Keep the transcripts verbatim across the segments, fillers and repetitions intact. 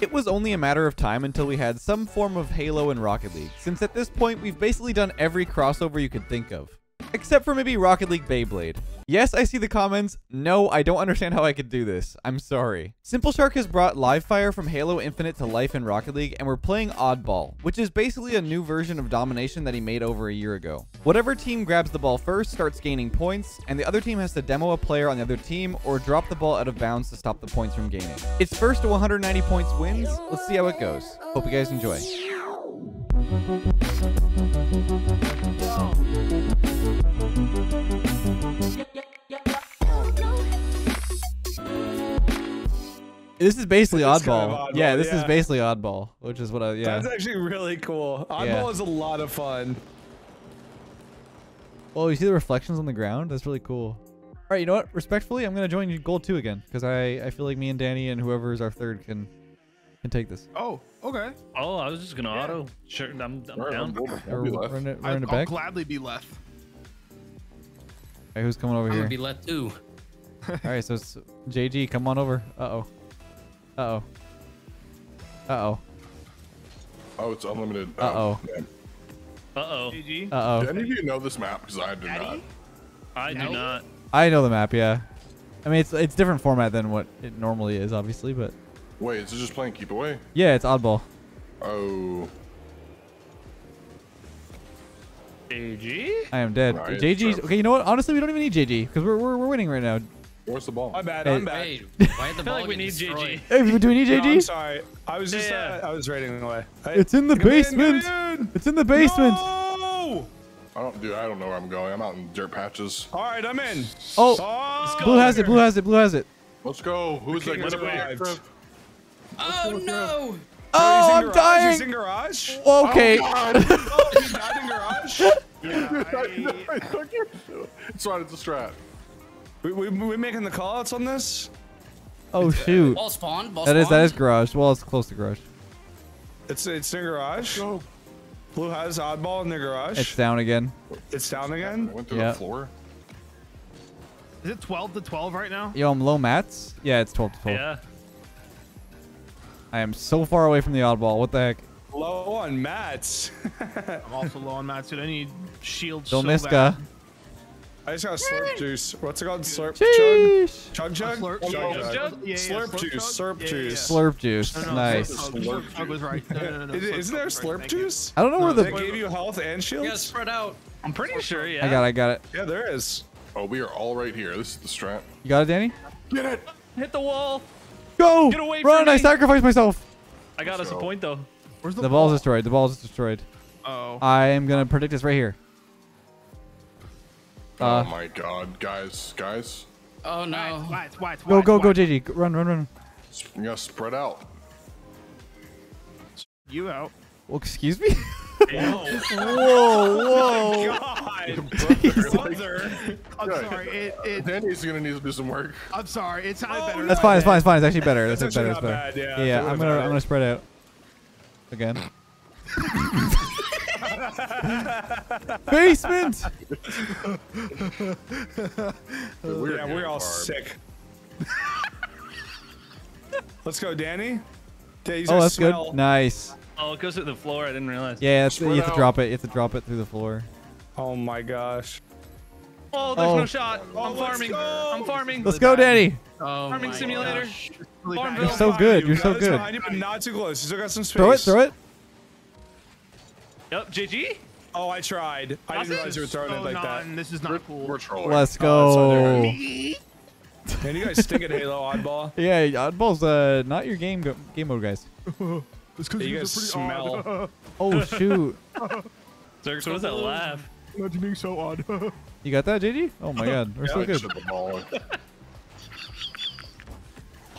It was only a matter of time until we had some form of Halo and Rocket League, since at this point we've basically done every crossover you could think of. Except for maybe Rocket League Beyblade. Yes, I see the comments. No, I don't understand how I could do this. I'm sorry. Simpleshark has brought Live Fire from Halo Infinite to life in Rocket League, and we're playing Oddball, which is basically a new version of Domination that he made over a year ago. Whatever team grabs the ball first starts gaining points, and the other team has to demo a player on the other team or drop the ball out of bounds to stop the points from gaining. It's first to one hundred ninety points wins. Let's see how it goes. Hope you guys enjoy. This is basically Oddball. Kind of oddball. Yeah, this yeah. is basically Oddball, which is what I, yeah. That's actually really cool. Oddball yeah. is a lot of fun. Oh, you see the reflections on the ground? That's really cool. All right, you know what? Respectfully, I'm going to join you goal two again, because I, I feel like me and Danny and whoever is our third can can take this. Oh, okay. Oh, I was just going to yeah. auto. Sure, I'm, I'm down. I'll, I'll gladly be left. All right, who's coming over I'm here? I'm going to be left too. All right, so it's J G, come on over. Uh-oh. Uh-oh. Uh-oh. Oh, it's unlimited. Uh-oh. Uh-oh. Uh-oh. Do any of you know this map? Because I do Daddy? not. I do not. I know the map, yeah. I mean, it's it's different format than what it normally is, obviously, but... Wait, is it just playing keep away? Yeah, it's Oddball. Oh. J G? I am dead. Right, J G's... Okay, you know what? Honestly, we don't even need J G, because we're, we're, we're winning right now. Where's the ball? I'm bad. Hey, I'm bad. Hey, why the ball I feel like we need destroyed? J G. Hey, do we need J G? No, I'm sorry. I was just, yeah. uh, I was raiding away. Hey, it's in the basement. In, in. It's in the basement. No! I don't, dude, I don't know where I'm going. I'm out in dirt patches. All right, I'm in. Oh, oh blue has it. Blue has it. Blue has it. Let's go. Who's that? Like, oh, no. Oh, I'm garage? dying. He's in garage? Okay. Oh, God. Oh, he died in garage? Yeah, I... I took it. It's right. It's a strat. We, we we making the callouts on this? Oh shoot! Ball spawned. Ball that spawned. is that is garage. Well, it's close to garage. It's it's in garage. Oh. Blue has Oddball in the garage. It's down again. It's down again. I went through yeah. the floor. Is it twelve to twelve right now? Yo, I'm low mats. Yeah, it's twelve to twelve. Yeah. I am so far away from the Oddball. What the heck? Low on mats. I'm also low on mats, dude. I need shields. Don't so miss bad. Ka. I just got slurp juice. What's it called? Slurp Jeez. chug? Chug chug? Slurp, oh, chug, chug. Chug? Yeah, yeah. Slurp, slurp juice. Slurp yeah, juice. Yeah, yeah. Slurp juice. No, no, nice. Slurp chug was right. No, no, no, is, isn't there slurp right, juice? I don't know no, where the. That gave you health and shields? You gotta spread out. I'm pretty slurp sure, yeah. I got it. I got it. Yeah, there is. Oh, we are all right here. This is the strat. You got it, Danny? Get it. Hit the wall. Go. Get away Run. From I me. sacrificed myself. I got Let's us go. a point, though. Where's the, the ball? The ball's destroyed. The ball's destroyed. Oh. I am gonna predict this right here. Uh, oh my God, guys, guys! Oh no! White, white, white, go, go, white. go, J G! Run, run, run! You gotta spread out. You out? Well, excuse me. Whoa! Whoa! Whoa! God! Brother, brother. I'm sorry. It, it. Danny's gonna need to do some work. I'm sorry. It's not oh, better. That's fine. It's fine. It's fine. It's actually better. That's, that's actually better. That's better. Bad, yeah, yeah, yeah I'm gonna, bad. I'm gonna spread out. Again. Basement. Dude, we're yeah, we're all hard. sick. Let's go, Danny. Yeah, oh, that's smell. good. Nice. Oh, it goes through the floor. I didn't realize. Yeah, that's, you have out. to drop it. You have to drop it through the floor. Oh my gosh. Oh, there's oh. no shot. Oh, I'm farming. I'm farming. Let's go, Danny. Oh, farming simulator. Farm You're so good. You're so good. Behind you, but not too close. You still got some space. Throw it. Throw it. Yep, J G? Oh, I tried. I this didn't realize you were throwing so it like non, that. This is not we're, cool. We're trolling. Let's go. Oh, Man, you guys stick at Halo Oddball. Yeah, Oddball's uh, not your game go game mode, guys. It's because you guys smell. Odd. Oh, shoot. Zerx, what is that laugh? That's being so odd. You got that, J G? Oh, my God. We're yeah, so I good. The ball.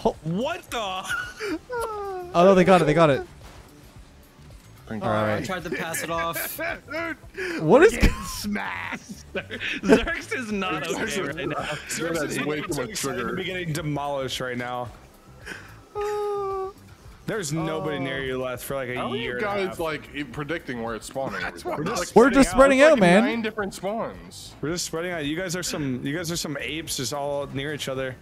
Oh. What the? Oh, no, they got it. They got it. All right. I tried to pass it off. What is smashed? Zerx is not okay right now. Zerx is way too much trigger. We're getting demolished right now. Uh, There's nobody uh, near you left for like a how year. You guys like predicting where it's spawning. We're just, like, we're spreading just spreading out, out like man. Nine different spawns. We're just spreading out. You guys are some. You guys are some apes, just all near each other.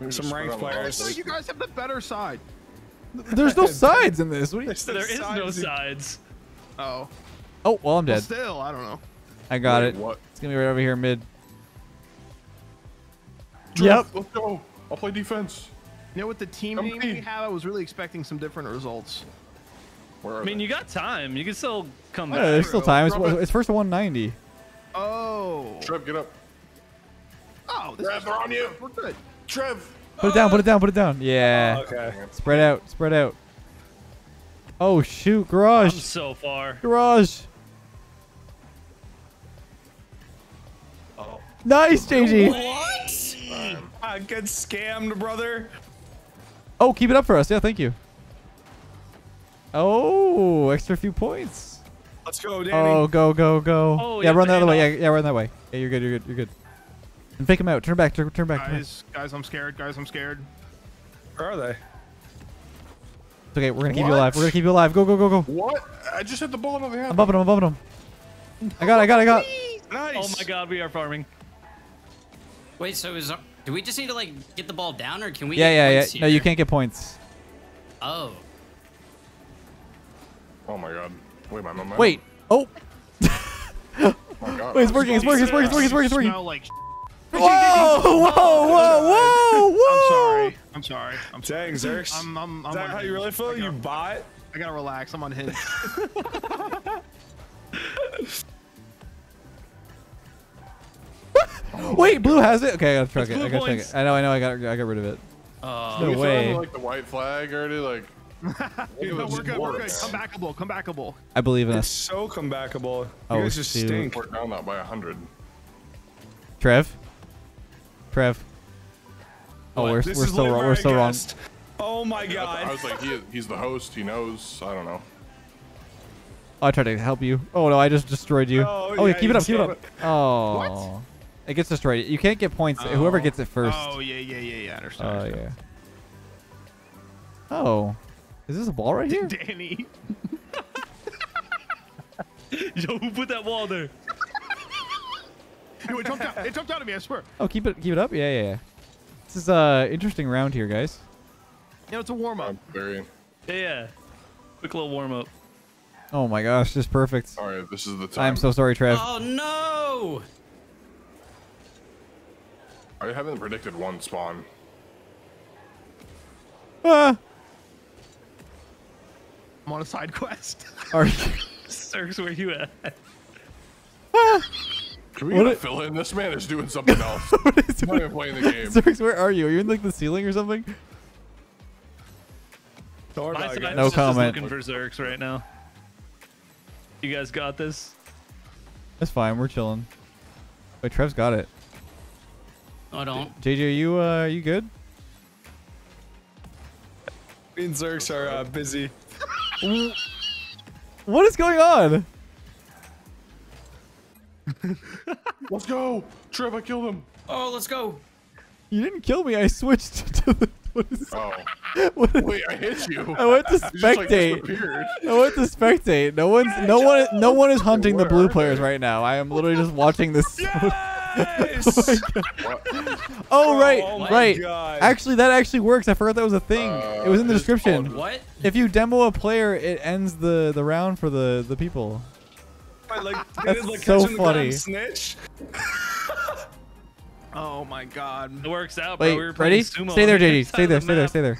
We're some ranked players. So you guys have the better side. There's no sides in this. What you, there no is sides no in... sides. Uh oh. Oh, well, I'm dead. Well, still, I don't know. I got Wait, it. What? It's gonna be right over here mid. Yep. Let's go. I'll play defense. You know, with the team name we have, I was really expecting some different results. Where are I mean, they? You got time. You can still come back. Yeah, there's still time. It's, it's first to one ninety. Oh. Trev, get up. Oh, this Trev, they're on you. We're good. Trev. Put it down, put it down, put it down. Yeah. Oh, okay. Spread out, spread out. Oh, shoot. Garage. I'm so far. Garage. Oh. Nice, J G. What? I got scammed, brother. Oh, keep it up for us. Yeah, thank you. Oh, extra few points. Let's go, Danny. Oh, go, go, go. Oh, yeah, yeah, run the other way. Yeah, yeah, run that way. Yeah, you're good, you're good, you're good. And fake him out. Turn back, turn, turn back. Guys, turn back. Guys, I'm scared. Guys, I'm scared. Where are they? It's okay, we're gonna keep what? you alive. We're gonna keep you alive. Go, go, go, go. What? I just hit the bullet over here. I'm bumping him, I'm bumping him. I got it, I got it, I got it. Nice. Oh my god, we are farming. Wait, so is, do we just need to like get the ball down or can we yeah, get yeah, points Yeah, yeah, yeah. No, you can't get points. Oh. Oh my god. Wait, my mom. Wait. Oh. Oh my god. Wait, it's working, it's working, it's working, it's working, it's working. It's working. Smell like Whoa! Whoa! Whoa! Whoa! Whoa! I'm sorry. I'm sorry. I'm sorry. Dang, Zerx. I'm, I'm, I'm Is that how you really feel? You bot? I gotta relax. I'm on his. Wait, blue has it. Okay, I gotta check it. I gotta check it. I know. I know. I got. I got rid of it. Uh, no way. Like the white flag already. Like. Dude, no, we're good. We're good. Comebackable. Comebackable. I believe in us. It's so comebackable. Oh, you guys just stink. We're down that by a hundred. Trev. Trev. Oh, we're, we're still wrong. We're still wrong. Oh my god. I was like, he, he's the host. He knows. I don't know. Oh, I tried to help you. Oh no, I just destroyed you. Oh, oh yeah, yeah, keep it up. Keep it up. It. Oh. What? It gets destroyed. You can't get points. Oh. Whoever gets it first. Oh yeah, yeah, yeah, yeah. I understand. Oh understand. yeah. Oh, is this a ball right here? Danny. Yo, who put that wall there? No, it, jumped out. It jumped out of me, I swear. Oh, keep it keep it up? Yeah, yeah, yeah. This is uh interesting round here, guys. You know, it's a warm-up. Very... Yeah, yeah. Quick little warm-up. Oh, my gosh. Just perfect. All right, this is the time. I'm so sorry, Trev. Oh, no! I haven't predicted one spawn. Ah! I'm on a side quest. Are you... Zerx, where you at? Ah! Can we gonna fill in? This man is doing something else. What is I'm not even playing the game. Zerx, where are you? Are you in like the ceiling or something? Sorry, My, guys. No comment. I'm looking for Zerx right now. You guys got this? That's fine. We're chilling. Wait, Trev's got it. No, I don't. J J, are you, uh, are you good? Me and Zerx are uh, busy. What is going on? Let's go, Trev. I killed him. Oh, let's go. You didn't kill me. I switched to the. What is oh. What is, Wait, I hit you. I went to spectate. Like I went to spectate. No one's, no one, no one is hunting Where the blue players they? right now. I am literally just watching this. Yes! oh, oh, right, oh right. God. Actually, that actually works. I forgot that was a thing. Uh, it was in the description. What? If you demo a player, it ends the the round for the the people. Like, That's is like so funny. Snitch. Oh my god. It works out, bro. Wait, we were ready? Sumo stay there, J D. Stay there, stay there, stay there.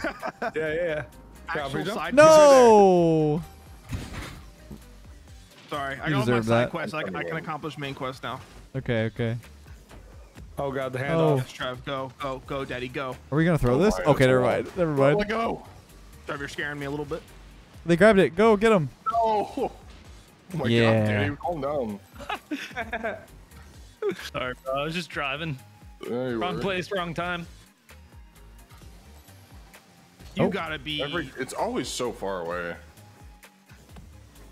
Yeah, yeah, yeah. No! Sorry, I got my side that. quest. I, I can accomplish main quest now. Okay, okay. Oh god, the handle. Oh. Yes, Trev, go, go, go, daddy, go. Are we gonna throw oh, this? Right, okay, never mind. Right. Never mind. Let go. Trev, you're scaring me a little bit. They grabbed it. Go, get him. No! Oh my yeah. god, Danny, calm down. Sorry, bro. I was just driving. Wrong were. place, wrong time. You oh. gotta be. Every, it's always so far away.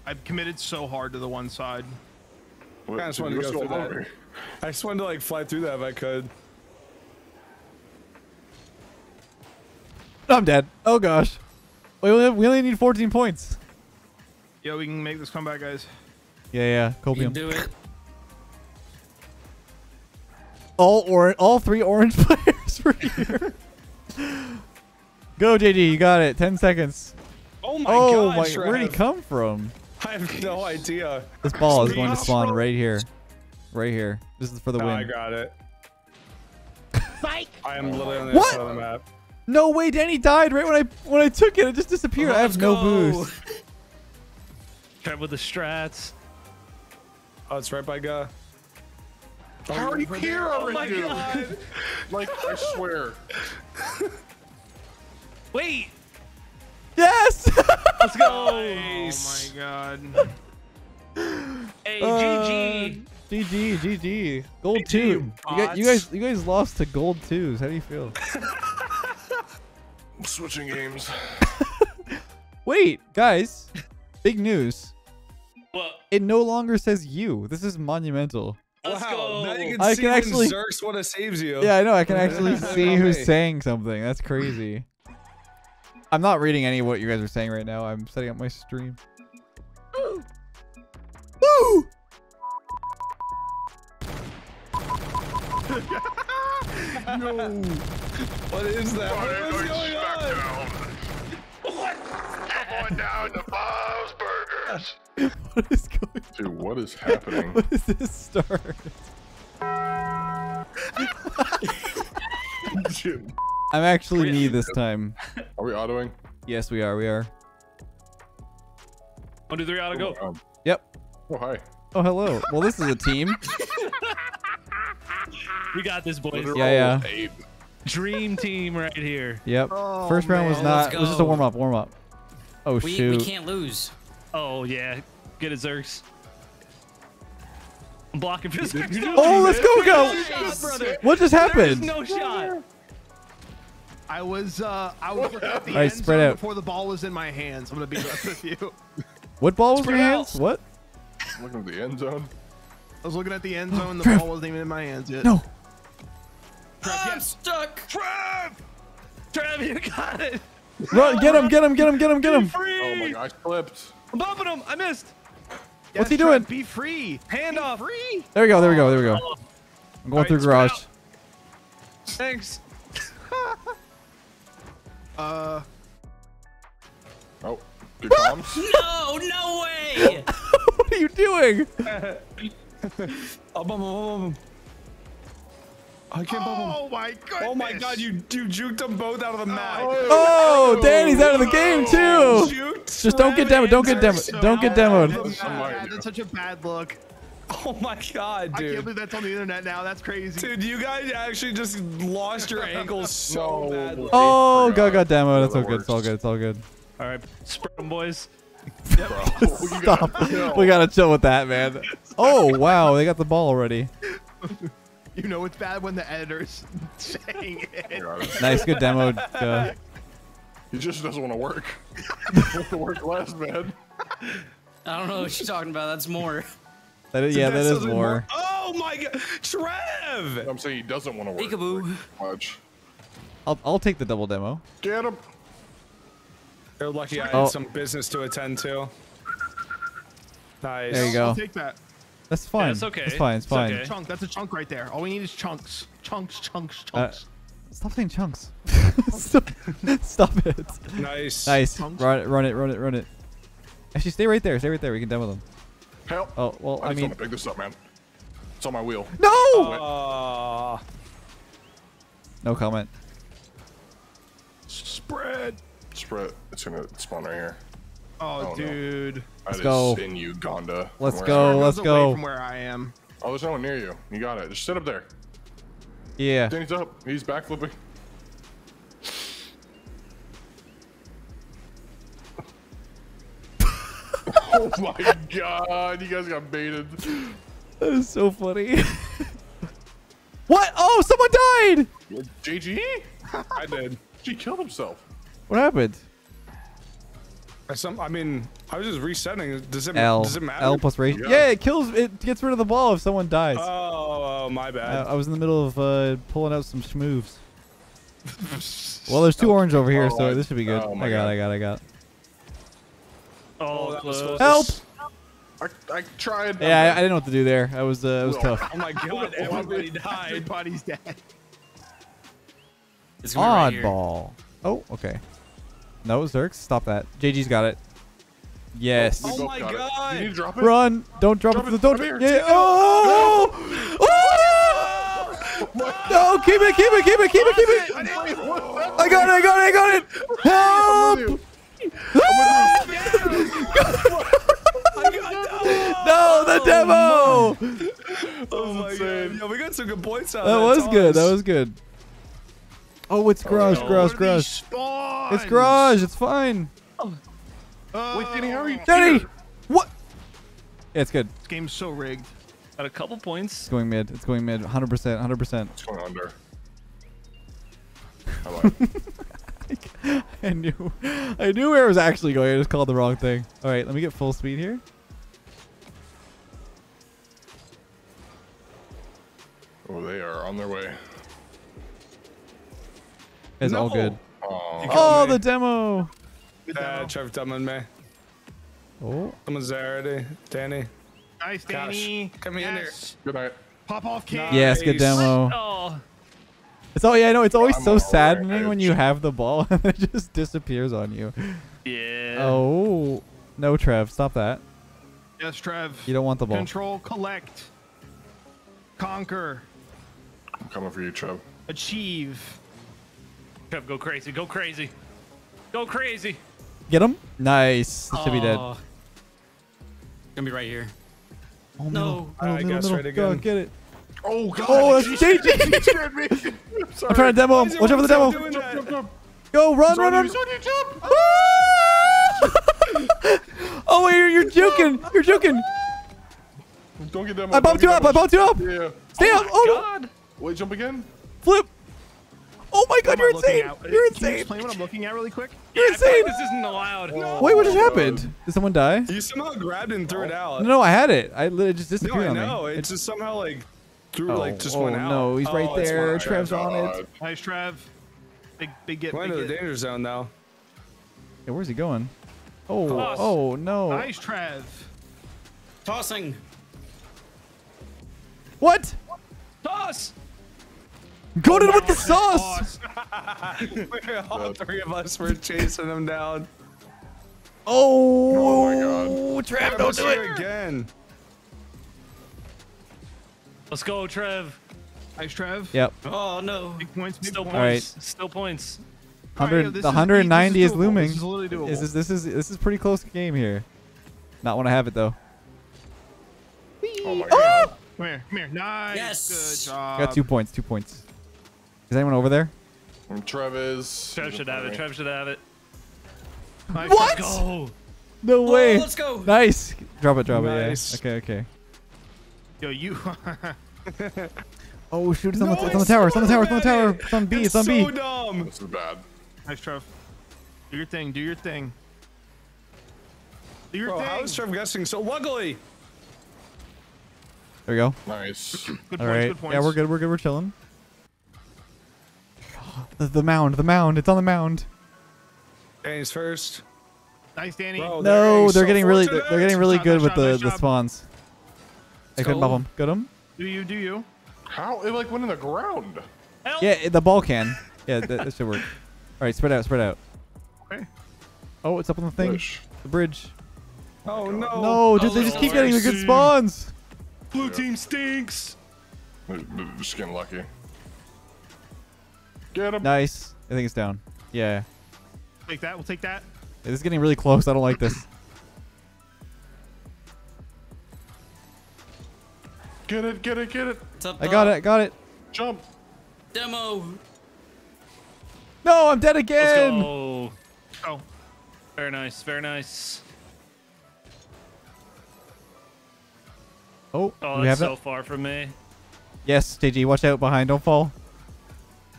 I've committed so hard to the one side. I just wanted to go through that. I just wanted to like fly through that if I could. I'm dead. Oh gosh. We only, have, we only need fourteen points. Yo, we can make this comeback, guys. Yeah, yeah. Copium. You can do it. All or all three orange players were here. Go, J D. You got it. Ten seconds. Oh my god. Oh gosh, my. Where did he come from? I have no idea. This ball is going to spawn right here. Right here. This is for the no, win. I got it. Spike. I am literally on the other side of the map. No way, Danny died right when I when I took it. It just disappeared. Let's I have go. no boost. Try with the strats. Oh, it's right by guy. Oh, how are you here already? Oh, like, I swear. Wait. Yes. Let's go. Oh my god. Hey, uh, G G. G G, G G. Gold hey, two. You, got, you guys, you guys lost to gold twos. How do you feel? I'm switching games. Wait, guys. Big news. What? It no longer says you. This is monumental. Let's wow. go. Now you can I see can actually. Zerx what it saves you. Yeah, I know. I can actually see who's saying something. That's crazy. I'm not reading any of what you guys are saying right now. I'm setting up my stream. Ooh. Woo! No. What is that? What, what is going on? What? Going down to Bob's Burgers. What is going on? Dude, what is happening? What is this start? I'm actually me this time. Are we autoing? Yes, we are. We are. One, two, three, auto, go. Oh, um, yep. Oh, hi. Oh, hello. Well, this is a team. We got this, boys. Yeah, yeah. Dream team right here. Yep. Oh, First round man. was not. It was just a warm up. Warm up. Oh we, shoot. We can't lose. Oh yeah. Get it, Zerx. I'm blocking for this. Oh, let's go, go. No what just happened? No shot. I was. Uh, I was at the All end right, spread out. before the ball was in my hands. I'm gonna be honest with you. What ball was in your hands? What? I'm looking at the end zone. I was looking at the end zone. The Trev. ball wasn't even in my hands yet. No. Trev, I'm yes. stuck. Trev! Trev, you got it. Run, get him, get him, get him, get him, get him. Oh my gosh, clipped. I'm bumping him. I missed. Yes, What's he Trev, doing? Be free. Hand be off. Free. There we go, there we go, there we go. I'm going right, through garage. Out. Thanks. uh. Oh, good comms. No, no way. What are you doing? I'll bump him, I'll bump him. I can't bump him. Oh my god! Oh my god! You you juked them both out of the map. Oh, oh Danny's out of the game too. Oh, Just don't get demoed. Don't get demoed. So don't get demoed. Oh, that's such a bad look. Oh my god, dude. I can't believe that's on the internet now. That's crazy. Dude, you guys actually just lost your ankles so no. badly. Oh, god, got demoed. That's all good. It's all good. It's all good. All right, spread them, boys. Stop. We gotta chill with that, man. Oh wow, they got the ball already. You know it's bad when the editor's saying it. Nice, good demo. Uh, he just doesn't want to work. Wants to work less, man. I don't know what you're talking about. That's more. That is, yeah, that, that is more. more. Oh my god, Trev! I'm saying he doesn't want to work. Peekaboo. Much. I'll I'll take the double demo. Get him. They're lucky I had oh. some business to attend to. Nice. There you go. I'll take that. That's fine. Yeah, it's okay. It's fine. It's, it's fine. Okay. Chunk. That's a chunk right there. All we need is chunks. Chunks. Chunks. Chunks. Uh, stop saying chunks. Stop. Stop it. Nice. Nice. Chunks. Run it. Run it. Run it. Run it. Actually, stay right there. Stay right there. We can demo them. Help. Oh well. I, I just mean. want to pick this up, man. It's on my wheel. No. Uh, no comment. Spread. Spread. It's gonna spawn right here. Oh, oh dude. No. Let's go. In Uganda. Let's go. Let's go. From where I am. Oh, there's no one near you. You got it. Just sit up there. Yeah. Danny's up. He's backflipping. Oh my god. You guys got baited. That is so funny. What? Oh, someone died. J G? I did. She killed himself. What happened? Some, I mean, I was just resetting. Does it, L. Does it matter? L plus ratio. Yeah. yeah, it kills. It gets rid of the ball if someone dies. Oh, oh my bad. Uh, I was in the middle of uh, pulling out some schmooves. Well, there's two orange over here, oh, so this should be good. Oh, I got, God. I got, I got. Oh, that was close. Help! I, I tried. Yeah, I, I didn't know what to do there. I was, uh, it was oh, tough. Oh my God! Everybody died. Everybody's dead. It's Oddball. Right oh, okay. No, Zerx, stop that. J G's got it. Yes. Oh, oh my god. It. You need to drop it? Run. Don't drop, drop it. it. Don't drop yeah. it. Oh! Oh! No, keep it, keep it, keep it, keep it, keep it. I got it, I got it, I got it. Help! No, the demo. That was insane. Yo, we got some good points out of that. That was good, that was good. Oh, it's Garage, Garage, Garage. It's Garage, it's fine. Uh, Wait, Danny, how are you? Danny! What? Yeah, it's good. This game's so rigged. Got a couple points. It's going mid. It's going mid. one hundred percent. one hundred percent. It's going under. How I, I knew. I knew where it was actually going. I just called the wrong thing. All right, let me get full speed here. Oh, they are on their way. It's no. all good. Oh, oh the demo. Uh, Trev, Dublin, man. Oh, someone's there, Danny. Nice, Danny. Gosh. Come yes. in here. Good night. Pop off, King. Yes, good demo. Oh. It's all yeah, I know. It's always I'm so saddening right. when you have the ball and it just disappears on you. Yeah. Oh no, Trev, stop that. Yes, Trev. You don't want the ball. Control, collect, conquer. I'm coming for you, Trev. Achieve. Trev, go crazy. Go crazy. Go crazy. Get him. Nice. That should be dead. It's gonna be right here. Oh, no. no. I got straight again. Go, get it. Oh, God. Oh, that's J G. I'm trying to demo him. Watch out for the demo. Jump, jump, jump. Go, run, run, run. Oh, wait, you're, you're juking. You're juking. Don't get demoed. I bumped you up. I bumped you up. Yeah. Stay up. Oh, God. Wait, jump again. Flip. Oh my God! You're insane! You're insane! Can you explain what I'm looking at really quick? You're yeah, insane! This isn't allowed. No. Wait, what just happened? Did someone die? You somehow grabbed it and threw it out. No, no, I had it. I it just disappeared no, I know. on me. It just somehow like threw oh, like just oh, went out. No, he's right oh, there. Trev's on it. Nice, Trev. Big, big get. Going into the danger zone now. Yeah, where's he going? Oh, Toss. oh no! Nice, Trev. Tossing. What? Toss. Got it with the sauce! All three of us were chasing them down. Oh, oh my God. Trev, don't do it again. Let's go, Trev. Nice, Trev. Yep. Oh, no. Big points, big Still points. All right. Still points. one hundred, the one ninety is, is looming. This is literally doable. This is, this is, this is pretty close game here. Not want to have it, though. Oh, my God. Oh! Come here. Come here. Nice. Yes. Good job. Got two points. Two points. Is anyone over there? Trev is. Trev should have it. Trev should have it. Nice. What? Let's go. No way. Oh, let's go. Nice. Drop it. Drop nice. it. Yeah. Okay. Okay. Yo, you are. Oh shoot! It's on, no, the, it's on the tower. It's on the tower. It's on the tower. It's on B. It's, it's on so B. Dumb. This is bad. Nice, Trev. Do your thing. Do your thing. Do your Bro, thing. How is Trev guessing so wiggly? There we go. Nice. Good points. All right. Good points. Yeah, we're good. We're good. We're chilling. The, the mound, the mound, it's on the mound. Danny's first. Nice, Danny. Bro, no, they're, they're, so getting really, they're, they're getting really, they're getting really good with shot, the, the spawns. I couldn't bump them. Got them. Do you? Do you? How? It like went in the ground. Help. Yeah, the ball can. Yeah, that, that should work. All right, spread out, spread out. Okay. Oh, it's up on the thing. Push. The bridge. Oh, oh no! No, dude, oh, they just keep getting the good spawns. Blue yeah. team stinks. We're just getting lucky. Get him. Nice. I think it's down. Yeah. Take that. We'll take that. This is getting really close. I don't like this. Get it. Get it. Get it. Up, I got it. I got it. Jump. Demo. No, I'm dead again. Let's go. Oh. Very nice. Very nice. Oh. Oh, that's so far from me. Yes, J G. Watch out behind. Don't fall.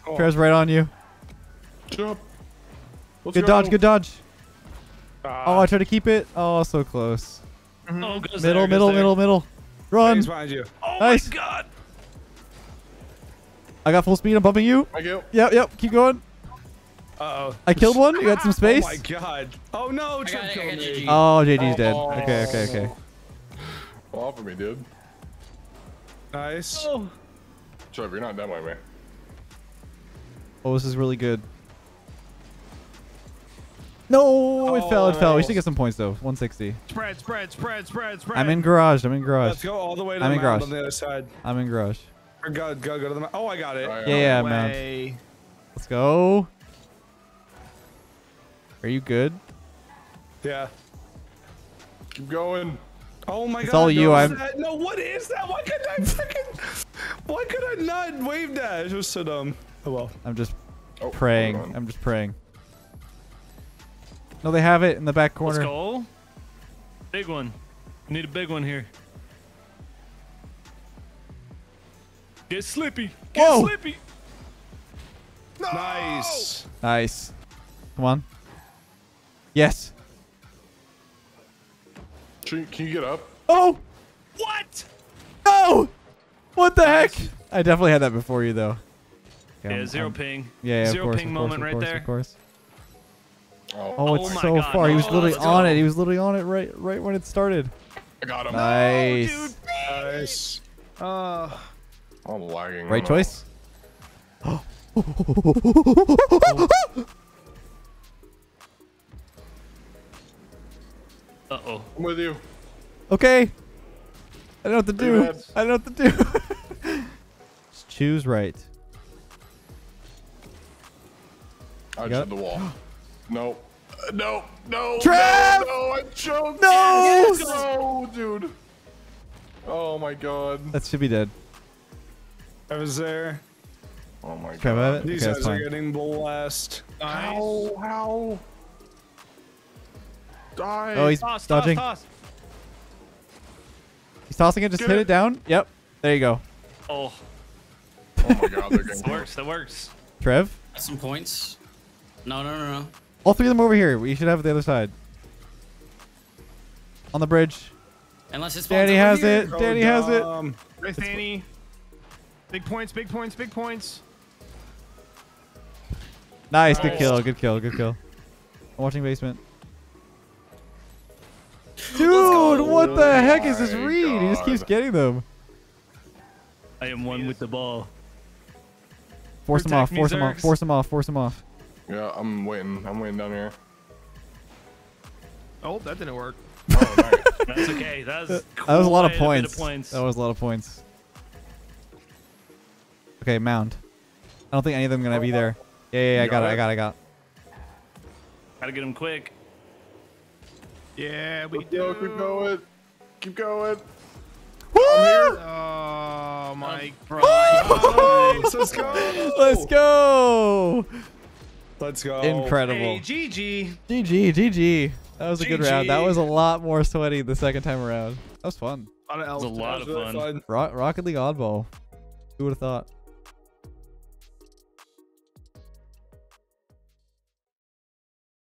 Oh. Trev's right on you. Jump. Good go. dodge, good dodge. Uh, oh, I tried to keep it. Oh, so close. Mm-hmm. oh, middle, there, middle, there. middle, middle. Run. He's behind you. Oh nice. my God. I got full speed. I'm bumping you. Thank you. Yep, yep. Keep going. Uh-oh. I killed one. You got some space. Oh my God. Oh no, Trev killed it, me. G G. Oh, J G's oh. dead. Okay, okay, okay. Well, offer me, dude. Nice. Oh. Trev, you're not that way, man. Oh, this is really good. No, it oh, fell, it fell. We should get some points though. one sixty. Spread, spread, spread, spread, spread. I'm in garage. I'm in garage. Let's go all the way to I'm the mound on the other side. I'm in garage. Go, go, go to the mound. Oh, I got it. Right, yeah, yeah, mound. Let's go. Are you good? Yeah. Keep going. Oh my it's god. It's all you. No, I'm. That? No, what is that? Why could I freaking? Why could I not wave dash? It was so dumb. Oh well. I'm just oh, praying. I'm just praying. No, they have it in the back corner. Let's go. Big one. We need a big one here. Get slippy. Get Whoa. slippy. No. Nice. Nice. Come on. Yes. Can you get up? Oh! What? No! What the heck? I definitely had that before you, though. Yeah, yeah zero I'm, ping. Yeah, yeah zero course, ping course, moment course, right there. Of course. Oh, oh, it's oh so God, far. No, he was literally on it. He was literally on it right, right when it started. I got him. Nice. Oh, dude, nice. Uh, I'm lagging. Right choice. Oh. Uh oh. I'm with you. Okay. I don't know what to do. I don't know what to do. Just choose right. I hit the wall. No. Uh, no. No. Trev! No, no, I choked. No! Yes! No, dude. Oh my god. That should be dead. I was there. Oh my Trev god. At it? These okay, guys are getting blessed. Nice. Ow, ow. Die. Oh, he's toss, dodging. Toss, toss. He's tossing it. Just Get hit it. it down. Yep. There you go. Oh. Oh my god. That works. That works. Trev? Got some points. No, no, no, no. All three of them over here. We should have the other side. On the bridge. Unless it's Danny has here. it. Oh, Danny dumb. has it. Um, right, Danny. Big points. Big points. Big points. Nice. Right. Good kill. Good kill. Good kill. I'm watching basement. Dude, what the oh heck is this read? God. He just keeps getting them. I am one with the ball. Force Protect him off, force Zerx. him off, force him off, force him off. Yeah, I'm waiting. I'm waiting down here. Oh, that didn't work. Oh, nice. That's okay. That was, that was a lot of points. of points. That was a lot of points. Okay, mound. I don't think any of them are going to oh, be there. Yeah, yeah, yeah I got it. it. I got it. I got it. Gotta get him quick. Yeah, we Let's do. Go, keep going. Keep going. Woo! Oh my god. Nice. Let's go. Let's go. Let's go. Incredible. Hey, G G. G G. G G. That was a G G. Good round. That was a lot more sweaty the second time around. That was fun. That was a lot of fun. Rocket League Oddball. Who would have thought?